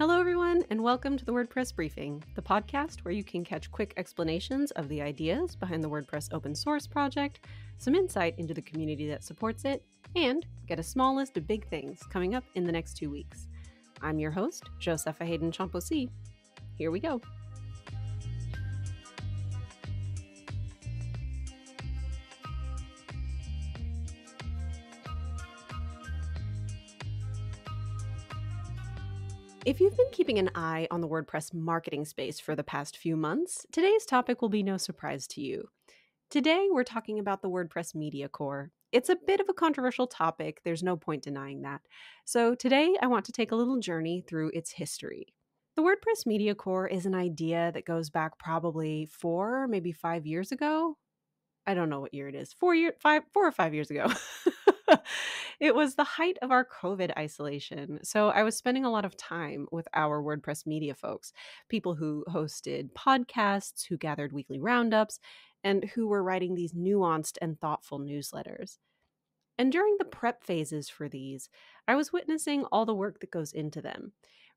Hello, everyone, and welcome to the WordPress Briefing, the podcast where you can catch quick explanations of the ideas behind the WordPress open source project, some insight into the community that supports it, and get a small list of big things coming up in the next 2 weeks. I'm your host, Josepha Haden Chomphosy. Here we go. If you've been keeping an eye on the WordPress marketing space for the past few months, today's topic will be no surprise to you. Today, we're talking about the WordPress Media Corps. It's a bit of a controversial topic, there's no point denying that. So today, I want to take a little journey through its history. The WordPress Media Corps is an idea that goes back probably 4, maybe 5 years ago. I don't know what year it is, 4 or 5 years ago. It was the height of our COVID isolation, so I was spending a lot of time with our WordPress media folks, people who hosted podcasts, who gathered weekly roundups, and who were writing these nuanced and thoughtful newsletters. And during the prep phases for these, I was witnessing all the work that goes into them,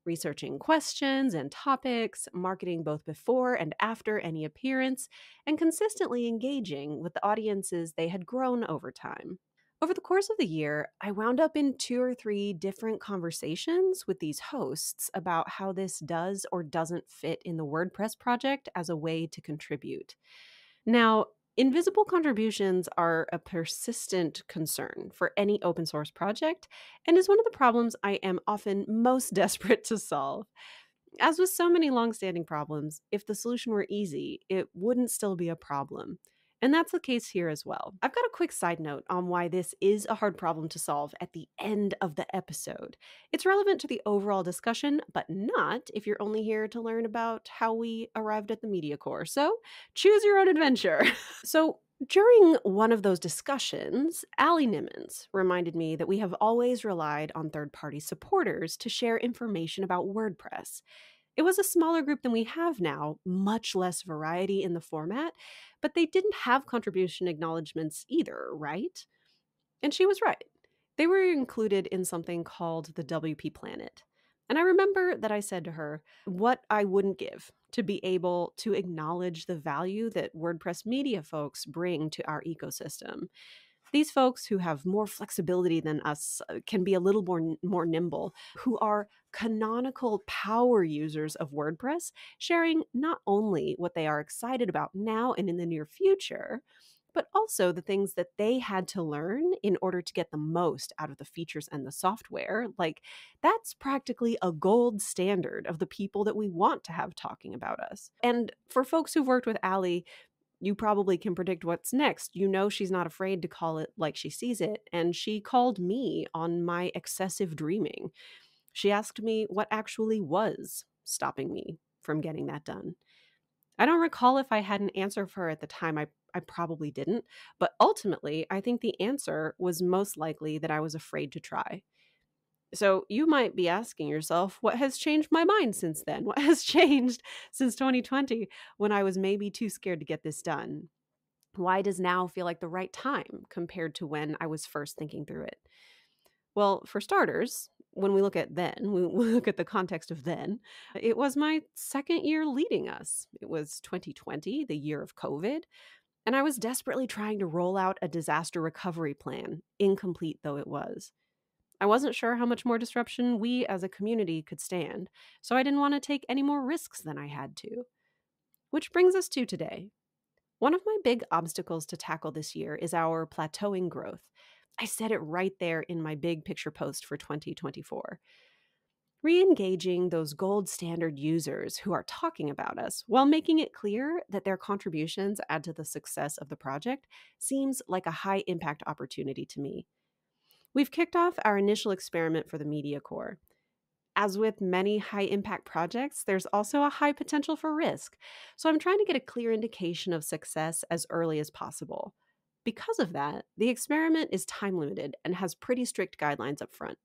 researching questions and topics, marketing both before and after any appearance, and consistently engaging with the audiences they had grown over time. Over the course of the year, I wound up in 2 or 3 different conversations with these hosts about how this does or doesn't fit in the WordPress project as a way to contribute. Now, invisible contributions are a persistent concern for any open source project and is one of the problems I am often most desperate to solve. As with so many long-standing problems, if the solution were easy, it wouldn't still be a problem. And that's the case here as well. I've got a quick side note on why this is a hard problem to solve at the end of the episode. It's relevant to the overall discussion, but not if you're only here to learn about how we arrived at the Media Corps. So choose your own adventure. So during one of those discussions, Allie Nimmons reminded me that we have always relied on third-party supporters to share information about WordPress. It was a smaller group than we have now, much less variety in the format, but they didn't have contribution acknowledgments either, right? And she was right. They were included in something called the WP Planet. And I remember that I said to her, what I wouldn't give to be able to acknowledge the value that WordPress media folks bring to our ecosystem. These folks who have more flexibility than us can be a little more nimble, who are canonical power users of WordPress, sharing not only what they are excited about now and in the near future, but also the things that they had to learn in order to get the most out of the features and the software. Like, that's practically a gold standard of the people that we want to have talking about us. And for folks who've worked with Allie, you probably can predict what's next. You know she's not afraid to call it like she sees it, and she called me on my excessive dreaming. She asked me what actually was stopping me from getting that done. I don't recall if I had an answer for her at the time. I probably didn't, but ultimately, I think the answer was most likely that I was afraid to try. So you might be asking yourself, what has changed my mind since then? What has changed since 2020 when I was maybe too scared to get this done? Why does now feel like the right time compared to when I was first thinking through it? Well, for starters, when we look at then, we look at the context of then, it was my second year leading us. It was 2020, the year of COVID, and I was desperately trying to roll out a disaster recovery plan, incomplete though it was. I wasn't sure how much more disruption we as a community could stand, so I didn't want to take any more risks than I had to. Which brings us to today. One of my big obstacles to tackle this year is our plateauing growth. I said it right there in my big picture post for 2024. Re-engaging those gold standard users who are talking about us while making it clear that their contributions add to the success of the project seems like a high impact opportunity to me. We've kicked off our initial experiment for the Media Corps. As with many high-impact projects, there's also a high potential for risk, so I'm trying to get a clear indication of success as early as possible. Because of that, the experiment is time-limited and has pretty strict guidelines up front.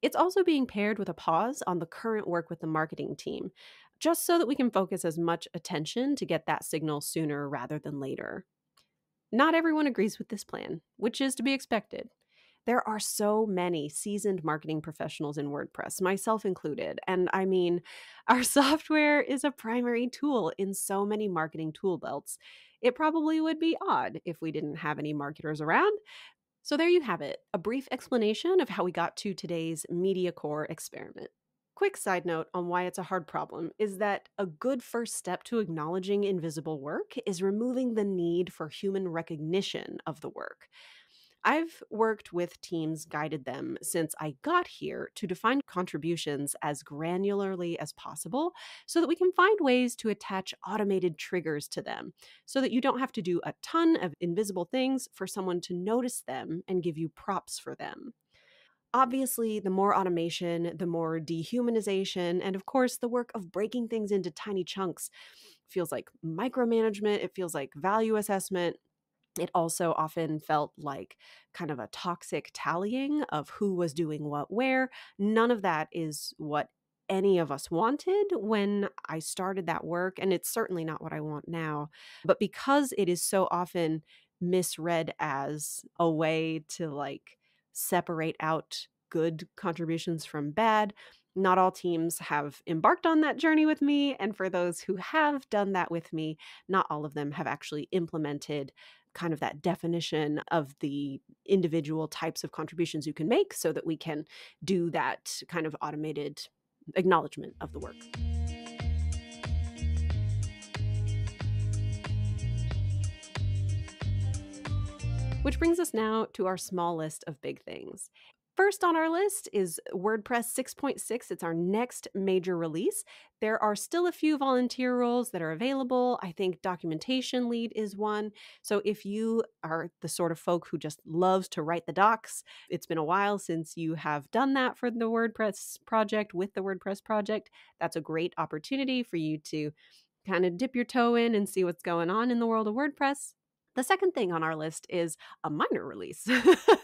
It's also being paired with a pause on the current work with the marketing team, just so that we can focus as much attention to get that signal sooner rather than later. Not everyone agrees with this plan, which is to be expected. There are so many seasoned marketing professionals in WordPress, myself included. And I mean, our software is a primary tool in so many marketing tool belts. It probably would be odd if we didn't have any marketers around. So there you have it, a brief explanation of how we got to today's Media Corps experiment. Quick side note on why it's a hard problem is that a good first step to acknowledging invisible work is removing the need for human recognition of the work. I've worked with teams, guided them since I got here to define contributions as granularly as possible so that we can find ways to attach automated triggers to them so that you don't have to do a ton of invisible things for someone to notice them and give you props for them. Obviously, the more automation, the more dehumanization, and of course, the work of breaking things into tiny chunks feels like micromanagement, it feels like value assessment. It also often felt like kind of a toxic tallying of who was doing what where. None of that is what any of us wanted when I started that work, and it's certainly not what I want now. But because it is so often misread as a way to like separate out good contributions from bad, not all teams have embarked on that journey with me. And for those who have done that with me, not all of them have actually implemented kind of that definition of the individual types of contributions you can make so that we can do that kind of automated acknowledgement of the work. Which brings us now to our small list of big things. First on our list is WordPress 6.6. It's our next major release. There are still a few volunteer roles that are available. I think documentation lead is one. So if you are the sort of folk who just loves to write the docs, it's been a while since you have done that for the WordPress project with the WordPress project, that's a great opportunity for you to kind of dip your toe in and see what's going on in the world of WordPress. The second thing on our list is a minor release that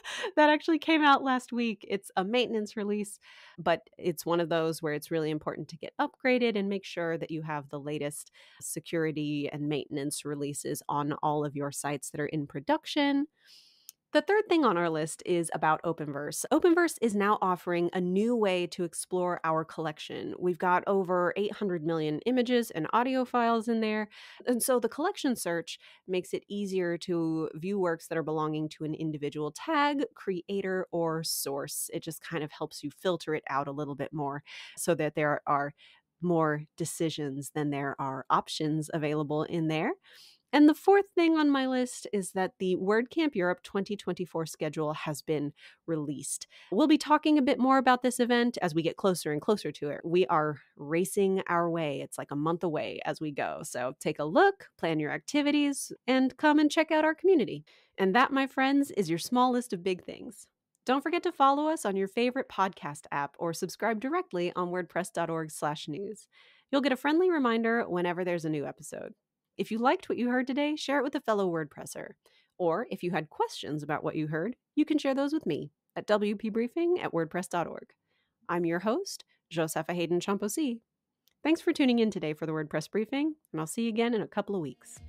actually came out last week. It's a maintenance release, but it's one of those where it's really important to get upgraded and make sure that you have the latest security and maintenance releases on all of your sites that are in production. The third thing on our list is about Openverse. Openverse is now offering a new way to explore our collection. We've got over 800 million images and audio files in there. And so the collection search makes it easier to view works that are belonging to an individual tag, creator, or source. It just kind of helps you filter it out a little bit more so that there are more decisions than there are options available in there. And the fourth thing on my list is that the WordCamp Europe 2024 schedule has been released. We'll be talking a bit more about this event as we get closer and closer to it. We are racing our way. It's like a month away as we go. So take a look, plan your activities, and come and check out our community. And that, my friends, is your small list of big things. Don't forget to follow us on your favorite podcast app or subscribe directly on wordpress.org/news. You'll get a friendly reminder whenever there's a new episode. If you liked what you heard today, share it with a fellow WordPresser. Or if you had questions about what you heard, you can share those with me at wpbriefing@wordpress.org. I'm your host, Josepha Haden Chomphosy. Thanks for tuning in today for the WordPress Briefing, and I'll see you again in a couple of weeks.